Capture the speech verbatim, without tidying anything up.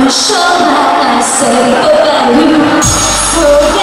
show, like I say, but I will.